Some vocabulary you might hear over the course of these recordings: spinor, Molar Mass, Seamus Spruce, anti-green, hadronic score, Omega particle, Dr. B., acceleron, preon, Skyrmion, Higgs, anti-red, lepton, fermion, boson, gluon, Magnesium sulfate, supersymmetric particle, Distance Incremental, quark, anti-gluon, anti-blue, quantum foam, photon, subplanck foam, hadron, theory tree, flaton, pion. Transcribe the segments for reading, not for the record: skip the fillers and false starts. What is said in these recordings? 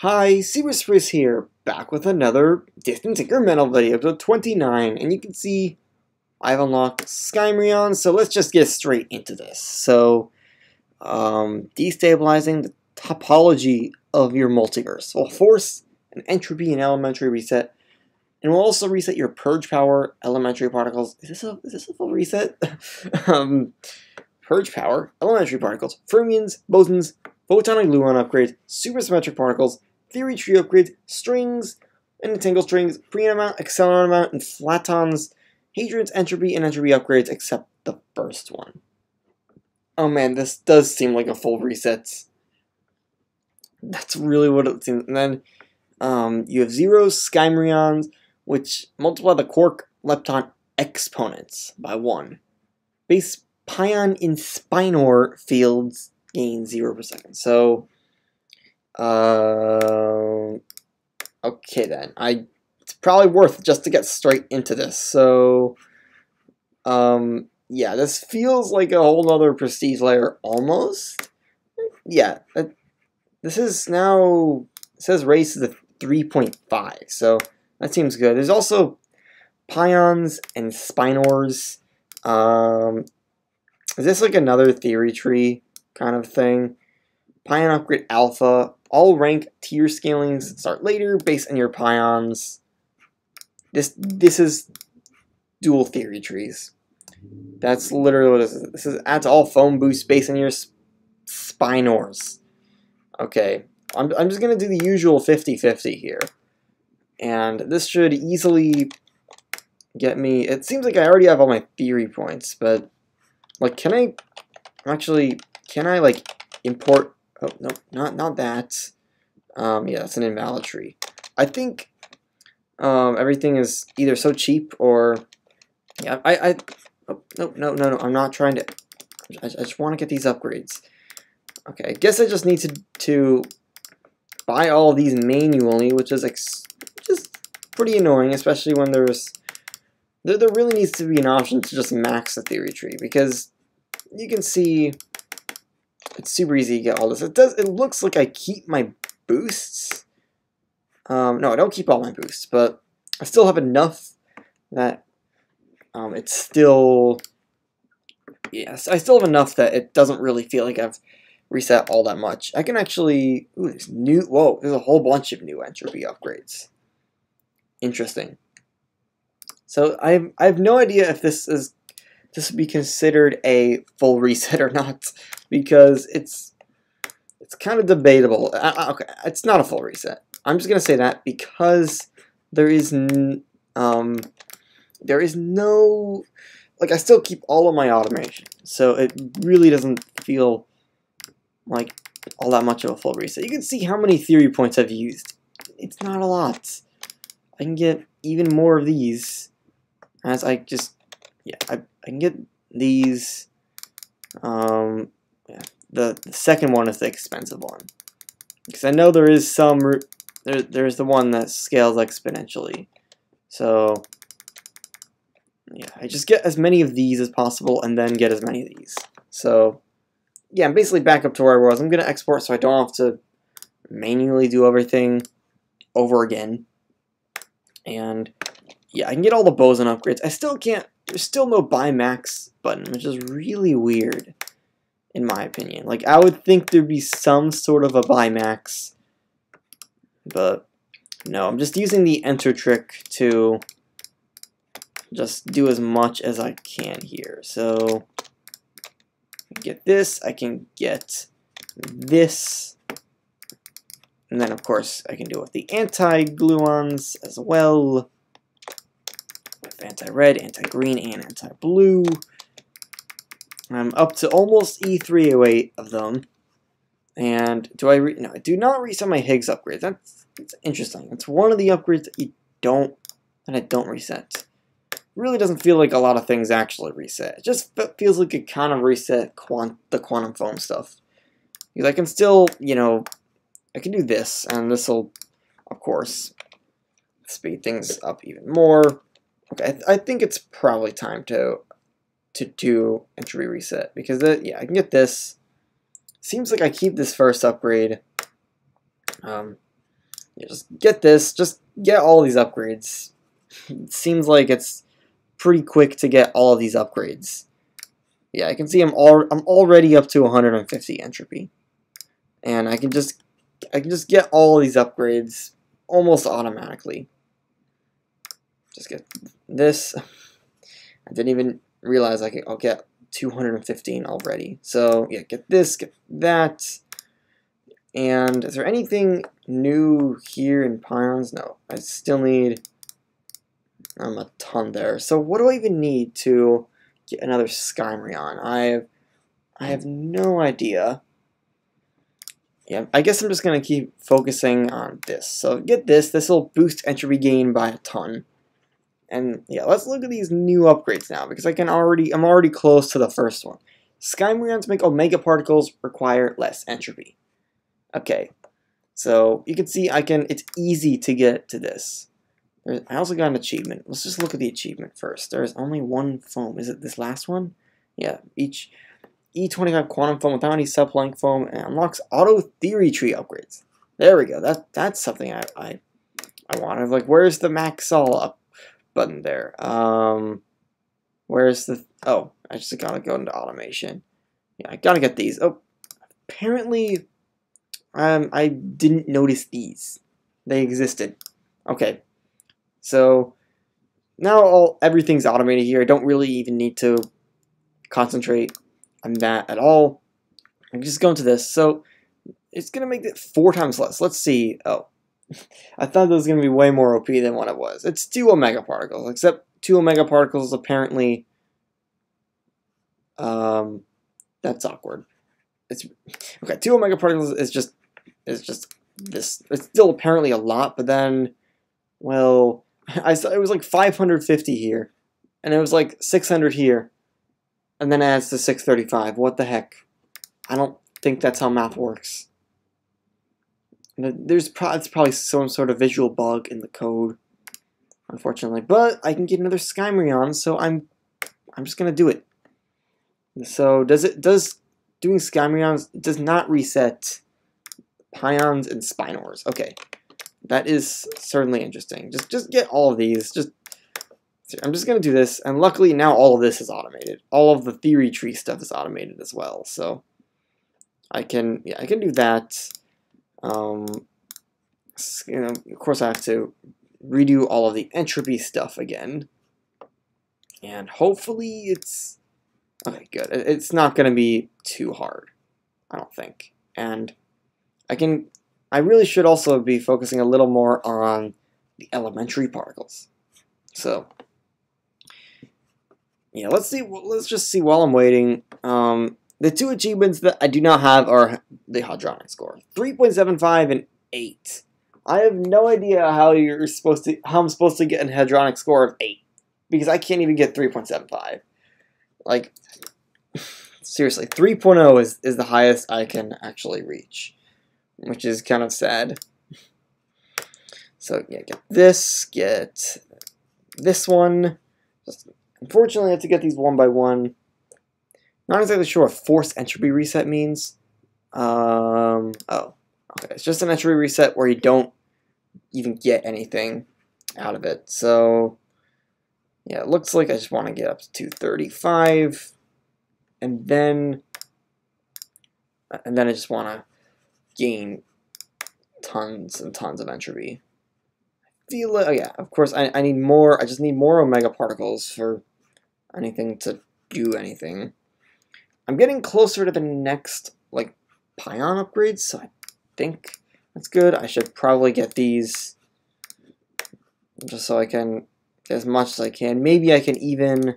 Hi, Seamus Spruce here, back with another Distance Incremental video, episode 29, and you can see I've unlocked Skyrmion, so let's just get straight into this. So, destabilizing the topology of your multiverse will force an entropy and elementary reset, and will also reset your purge power, elementary particles. Is this a full reset? Purge power, elementary particles, fermions, bosons, photon and gluon upgrades, supersymmetric particles, theory tree upgrades, strings, and entangled strings, preon amount, acceleron amount, and flatons, hadrons, entropy, and entropy upgrades, except the first one. Oh man, this does seem like a full reset. That's really what it seems. And then you have zeros, Skymrions, which multiply the quark, lepton exponents by 1. Base pion in spinor fields gain 0 per second. So, okay then. It's probably worth it just to get straight into this. So, yeah, this feels like a whole other prestige layer almost. Yeah, this is now, it says raised to the 3.5. So that seems good. There's also pions and spinors. Is this like another theory tree kind of thing? Pion upgrade alpha. All rank tier scalings start later based on your pions. This is dual theory trees. That's literally what it is. This is add to all foam boosts based on your spinors. Okay, I'm just gonna do the usual 50-50 here, and this should easily get me. It seems like I already have all my theory points, but like, can I actually? Can I, like, import... Oh, no, not that. Yeah, that's an invalid tree. I think everything is either so cheap or... Yeah, oh, no, I'm not trying to... I just want to get these upgrades. Okay, I guess I just need to buy all these manually, which is just pretty annoying, especially when there's... There really needs to be an option to just max the theory tree, because you can see... It's super easy to get all this. It looks like I keep my boosts. No, I don't keep all my boosts, but I still have enough that it's still... Yes, I still have enough that it doesn't really feel like I've reset all that much. I can actually... Ooh, there's new... Whoa, there's a whole bunch of new entropy upgrades. Interesting. So I have no idea if this would be considered a full reset or not, because it's kind of debatable. Okay, it's not a full reset. I'm just gonna say that because there is no, like, I still keep all of my automation, so it really doesn't feel like all that much of a full reset. You can see how many theory points I've used. It's not a lot. I can get even more of these as I just. Yeah, I can get these, yeah, the second one is the expensive one, because I know there is some, there's the one that scales exponentially, so, yeah, I just get as many of these as possible, and then get as many of these, so, yeah, I'm basically back up to where I was. I'm going to export so I don't have to manually do everything over again, and, yeah, I can get all the boson upgrades. I still can't. There's still no buy max button, which is really weird, in my opinion. Like, I would think there'd be some sort of a buy max, but no, I'm just using the enter trick to just do as much as I can here. So, I can get this, I can get this, and then, of course, I can deal with the anti-gluons as well. Anti-red, anti-green, and anti-blue. I'm up to almost E308 of them. And do I... No, I do not reset my Higgs upgrades. That's interesting. It's one of the upgrades that I don't reset. It really doesn't feel like a lot of things actually reset. It just feels like it kind of reset the quantum foam stuff. Because I can still, you know... I can do this, and this will, of course, speed things up even more. Okay, I think it's probably time to do entropy reset, because yeah, I can get this. Seems like I keep this first upgrade. You just get this, just get all these upgrades. It seems like it's pretty quick to get all of these upgrades. Yeah, I can see I'm already up to 150 entropy. And I can just get all these upgrades almost automatically. Just get this. I didn't even realize I'll get 215 already. So yeah, get this, get that. And is there anything new here in pions? No, I still need a ton there. So what do I even need to get another Skyrmion? I have no idea. Yeah, I guess I'm just gonna keep focusing on this. So get this. This will boost entropy gain by a ton. And yeah, let's look at these new upgrades now because I'm already close to the first one. Skyrmions to make Omega particles require less entropy. Okay, so you can see it's easy to get to this. I also got an achievement. Let's just look at the achievement first. There's only one foam. Is it this last one? Yeah, each E25 quantum foam without any subplanck foam and unlocks auto theory tree upgrades. There we go. That's something I wanted. Like, where's the max all up button there? Where's the... Oh, I just gotta go into automation. Yeah, I gotta get these. Oh, apparently I didn't notice these. They existed. Okay. So now everything's automated here. I don't really even need to concentrate on that at all. I'm just going to this. So it's going to make it 4 times less. Let's see. Oh, I thought that was going to be way more OP than what it was. It's 2 omega particles, except 2 omega particles apparently. That's awkward. It's okay. 2 omega particles is just this. It's still apparently a lot, but then, well, I saw it was like 550 here, and it was like 600 here, and then adds to 635. What the heck? I don't think that's how math works. It's probably some sort of visual bug in the code, unfortunately. But I can get another Skyrmion, so I'm just gonna do it. So doing Skyrmions does not reset pions and spinors. Okay. That is certainly interesting. Just get all of these. I'm just going to do this, and luckily now all of this is automated. All of the theory tree stuff is automated as well, so I can do that. You know, of course I have to redo all of the entropy stuff again, and hopefully it's okay. Good. It's not going to be too hard, I don't think, and I really should also be focusing a little more on the elementary particles. So, yeah, let's just see while I'm waiting. The 2 achievements that I do not have are the hadronic score, 3.75 and 8. I have no idea how I'm supposed to get a hadronic score of 8 because I can't even get 3.75. Like, seriously, 3.0 is the highest I can actually reach, which is kind of sad. So yeah, get this one. Just, unfortunately, I have to get these one by one. Not exactly sure what force entropy reset means. Oh, okay. It's just an entropy reset where you don't even get anything out of it. So yeah, it looks like I just want to get up to 235, and then I just want to gain tons and tons of entropy. I feel like, oh yeah, of course I need more. I just need more omega particles for anything to do anything. I'm getting closer to the next like pion upgrades, so I think that's good. I should probably get these just so I can get as much as I can. Maybe I can even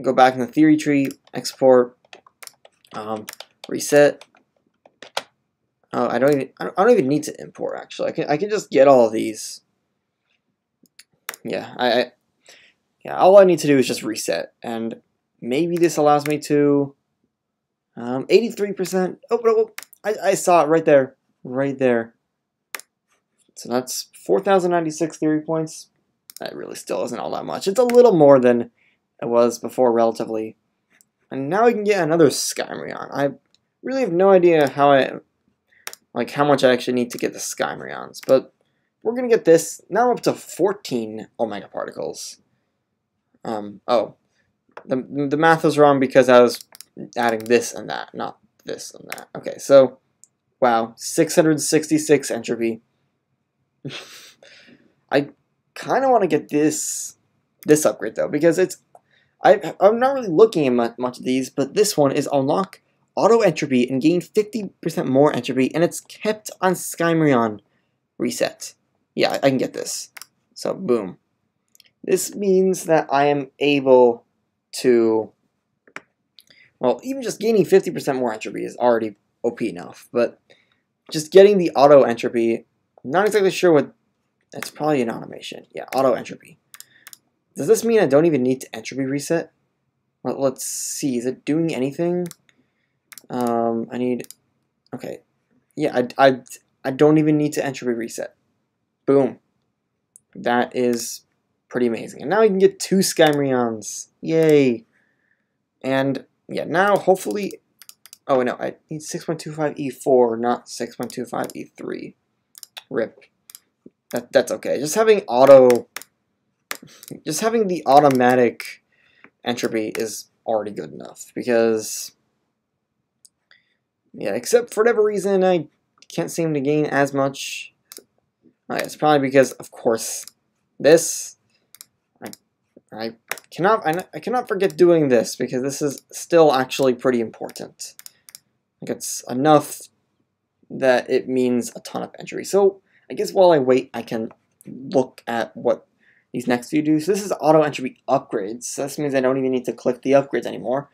go back in the theory tree, export, reset. I don't even need to import actually. I can just get all of these. Yeah, yeah. All I need to do is just reset, and maybe this allows me to 83%. Oh, no, I saw it right there. So that's 4,096 theory points. That really still isn't all that much. It's a little more than it was before, relatively. And now I can get another Skyrmion. I really have no idea how I like how much I actually need to get the Skyrmions, but we're going to get this. Now I'm up to 14 Omega particles. Oh, the math was wrong because I was adding this and that, not this and that. Okay, so, wow, 666 entropy. I kind of want to get this upgrade, though, because it's... I'm not really looking at much of these, but this one is unlock auto entropy and gain 50% more entropy, and it's kept on Skymerion reset. Yeah, I can get this. So, boom. This means that I am able to... Well, even just gaining 50% more entropy is already OP enough, but just getting the auto entropy, I'm not exactly sure what... It's probably an automation. Yeah, auto entropy. Does this mean I don't even need to entropy reset? Well, let's see. Is it doing anything? I need... Okay. Yeah, I don't even need to entropy reset. Boom. That is pretty amazing. And now I can get 2 Skymerions. Yay. And, yeah, now hopefully... Oh, no, I need 6.25E4, not 6.25E3. Rip. That's okay. Just having the automatic entropy is already good enough, because, yeah, except for whatever reason, I can't seem to gain as much. Right, it's probably because, of course, this, I cannot forget doing this, because this is still actually pretty important. Like, it's enough that it means a ton of entropy. So, I guess while I wait, I can look at what these next few do. So this is auto entropy upgrades. So this means I don't even need to click the upgrades anymore.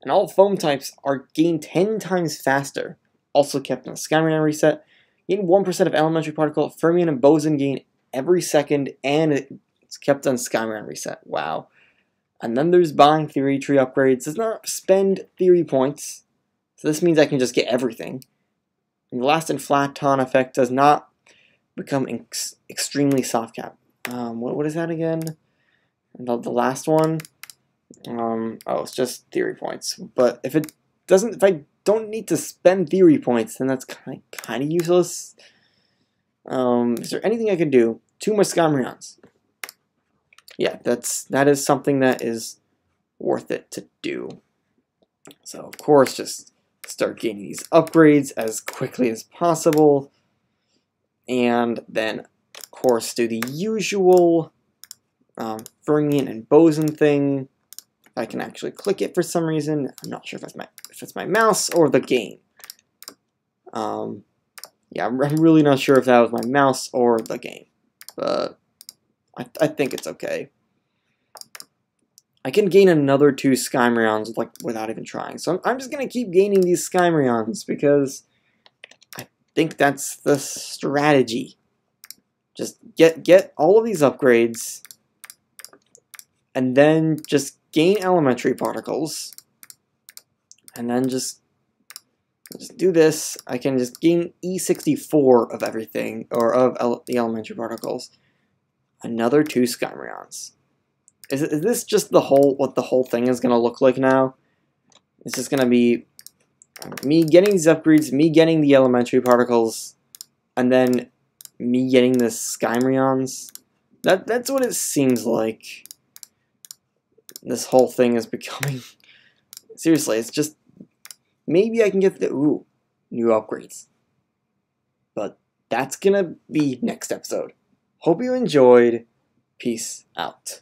And all foam types are gained 10 times faster. Also kept in the Skymerion reset. Gain 1% of elementary particle. Fermion and boson gain every second, and it's kept on Skymerion reset. Wow. And then there's buying theory tree upgrades. Does not spend theory points. So this means I can just get everything. And the last and flaton effect does not become extremely soft cap. What is that again? The last one? Oh, it's just theory points. But if it doesn't, if I don't need to spend theory points, then that's kind of useless. Is there anything I can do? 2 more Skymerions. Yeah, that is something that is worth it to do. So of course, just start gaining these upgrades as quickly as possible, and then, of course, do the usual fermion and boson thing. I can actually click it for some reason. I'm not sure if that's my mouse or the game. Yeah, I'm really not sure if that was my mouse or the game, but I think it's okay. I can gain another 2 Skymerions without even trying. So I'm just gonna keep gaining these Skymerions, because I think that's the strategy. Just get all of these upgrades, and then just gain elementary particles, and then just do this. I can just gain E64 of everything, or of the elementary particles. Another 2 Skymerions. Is this just what the whole thing is going to look like now? It's just going to be me getting these upgrades, me getting the elementary particles, and then me getting the Skymerions. That's what it seems like. This whole thing is becoming... Seriously, it's just... Maybe I can get the... Ooh, new upgrades. But that's gonna be next episode. Hope you enjoyed. Peace out.